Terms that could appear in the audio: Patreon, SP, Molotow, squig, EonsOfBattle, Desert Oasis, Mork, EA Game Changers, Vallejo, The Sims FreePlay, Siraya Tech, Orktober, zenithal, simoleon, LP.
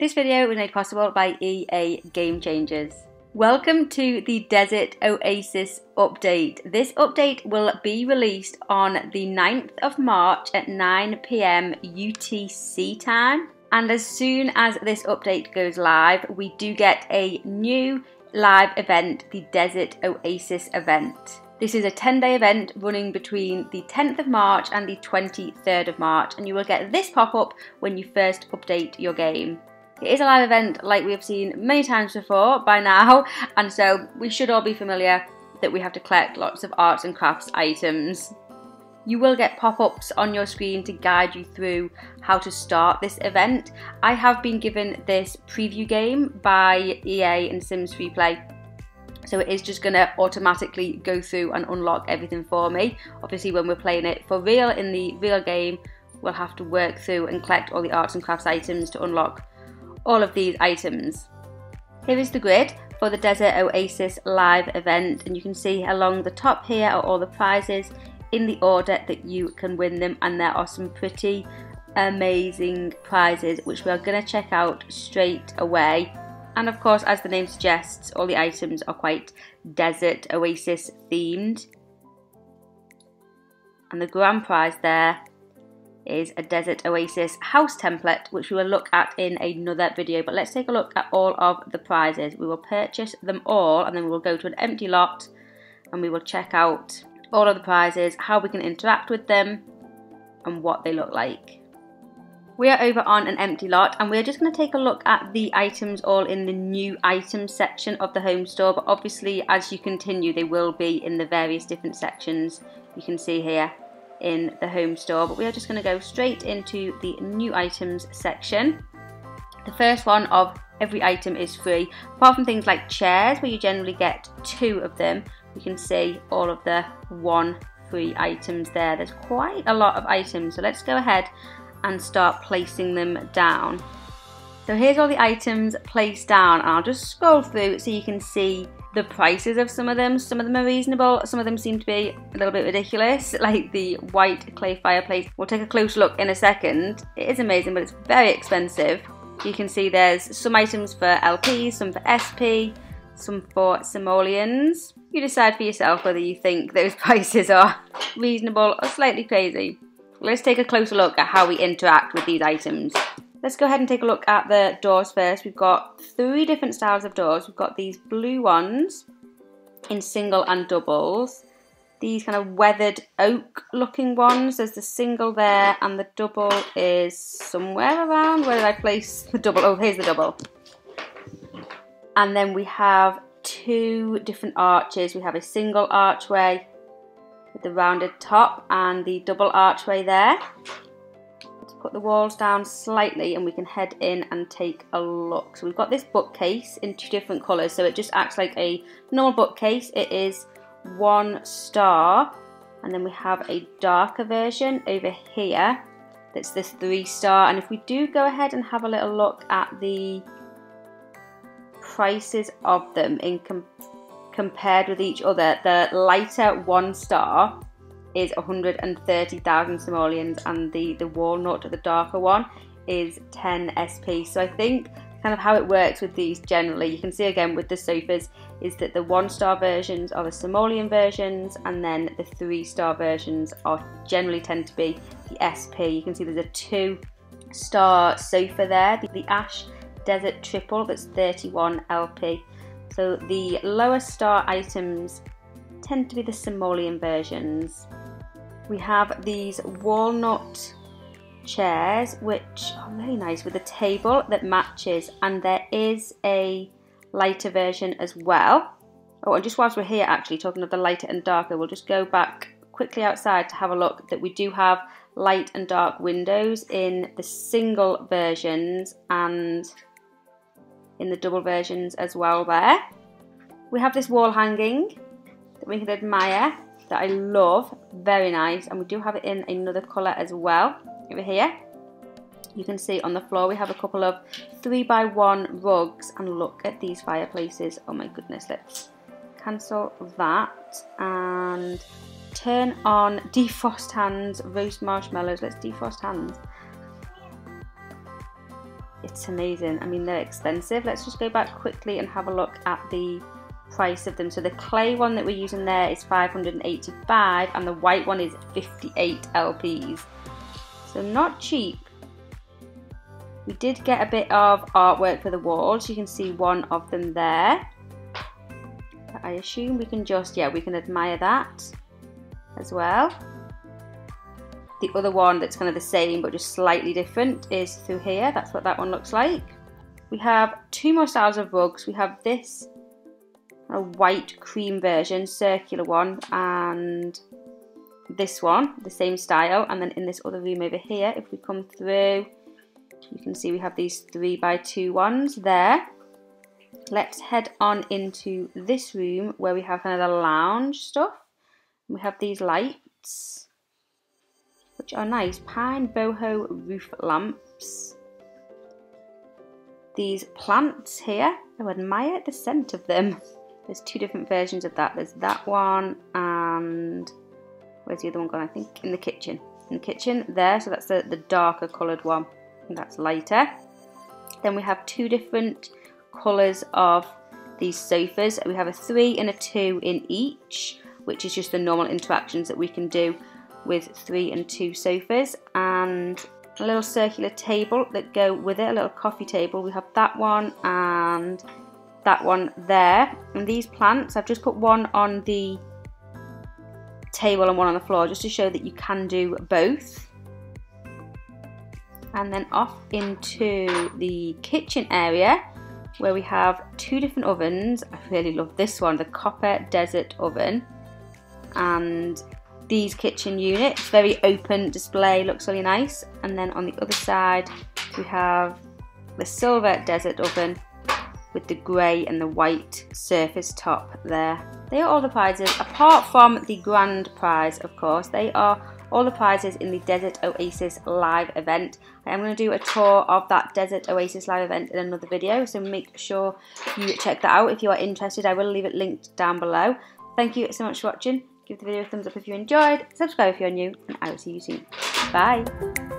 This video was made possible by EA Game Changers. Welcome to the Desert Oasis update. This update will be released on the 9th of March at 9 PM UTC time. And as soon as this update goes live, we do get a new live event, the Desert Oasis event. This is a 10-day event running between the 10th of March and the 23rd of March, and you will get this pop-up when you first update your game. It is a live event like we have seen many times before by now, and so we should all be familiar that we have to collect lots of arts and crafts items. You will get pop-ups on your screen to guide you through how to start this event. I have been given this preview game by EA and Sims FreePlay, so it is just going to automatically go through and unlock everything for me. Obviously when we're playing it for real in the real game, we'll have to work through and collect all the arts and crafts items to unlock all of these items. Here is the grid for the Desert Oasis live event, and you can see along the top here are all the prizes in the order that you can win them, and there are some pretty amazing prizes which we are going to check out straight away. And of course, as the name suggests, all the items are quite Desert Oasis themed. And the grand prize there is a Desert Oasis house template, which we will look at in another video. But let's take a look at all of the prizes. We will purchase them all, and then we will go to an empty lot and we will check out all of the prizes, how we can interact with them and what they look like. We are over on an empty lot, and we're just going to take a look at the items all in the new items section of the home store, but obviously as you continue they will be in the various different sections you can see here in the home store. But we are just going to go straight into the new items section. The first one of every item is free, apart from things like chairs where you generally get two of them. You can see all of the one free items there. There's quite a lot of items, so let's go ahead and start placing them down. So here's all the items placed down, and I'll just scroll through so you can see the prices of some of them. Some of them are reasonable, some of them seem to be a little bit ridiculous, like the white clay fireplace. We'll take a close look in a second. It is amazing, but it's very expensive. You can see there's some items for LPs, some for SP, some for simoleons. You decide for yourself whether you think those prices are reasonable or slightly crazy. Let's take a closer look at how we interact with these items. Let's go ahead and take a look at the doors first. We've got three different styles of doors. We've got these blue ones in single and doubles. These kind of weathered oak looking ones. There's the single there, and the double is somewhere around. Where did I place the double? Oh, here's the double. And then we have two different arches. We have a single archway with the rounded top and the double archway there. Let's put the walls down slightly and we can head in and take a look. So we've got this bookcase in two different colours, so it just acts like a normal bookcase. It is one star, and then we have a darker version over here that's this three star. And if we do go ahead and have a little look at the prices of them in compared with each other, the lighter one star is 130,000 simoleons, and the walnut, the darker one, is 10 SP. So I think kind of how it works with these generally, you can see again with the sofas, is that the one star versions are the simoleon versions, and then the three star versions are generally tend to be the SP. You can see there's a two star sofa there, the ash desert triple, that's 31 LP. So the lower star items tend to be the simoleon versions. We have these walnut chairs which are really nice with a table that matches, and there is a lighter version as well. Oh, and just whilst we're here actually talking of the lighter and darker, we'll just go back quickly outside to have a look that we do have light and dark windows in the single versions and in the double versions as well there. We have this wall hanging that we can admire, that I love, very nice, and we do have it in another colour as well over here. You can see on the floor we have a couple of 3x1 rugs, and look at these fireplaces, oh my goodness. Let's cancel that and turn on defrost hands, roast marshmallows. Let's defrost hands. It's amazing. I mean, they're expensive. Let's just go back quickly and have a look at the price of them. So the clay one that we're using there is 585 and the white one is 58 LPs. So not cheap. We did get a bit of artwork for the walls. You can see one of them there. I assume we can just, yeah, we can admire that as well. The other one that's kind of the same but just slightly different is through here. That's what that one looks like. We have two more styles of rugs. We have this white cream version, circular one, and this one, the same style. And then in this other room over here, if we come through, you can see we have these 3x2 ones there. Let's head on into this room where we have kind of the lounge stuff. We have these lights, which are nice. Pine boho roof lamps. These plants here, I admire the scent of them. There's two different versions of that. There's that one and where's the other one gone? I think in the kitchen. In the kitchen there, so that's the darker coloured one. And that's lighter. Then we have two different colours of these sofas. We have a 3 and a 2 in each, which is just the normal interactions that we can do with 3 and 2 sofas, and a little circular table that go with it, a little coffee table. We have that one and that one there. And these plants, I've just put one on the table and one on the floor just to show that you can do both. And then off into the kitchen area where we have two different ovens. I really love this one, the copper desert oven. And these kitchen units, very open display, looks really nice. And then on the other side, we have the silver desert oven with the grey and the white surface top there. They are all the prizes, apart from the grand prize, of course. They are all the prizes in the Desert Oasis live event. I am going to do a tour of that Desert Oasis live event in another video, so make sure you check that out if you are interested. I will leave it linked down below. Thank you so much for watching. Give the video a thumbs up if you enjoyed, subscribe if you're new, and I will see you soon. Bye!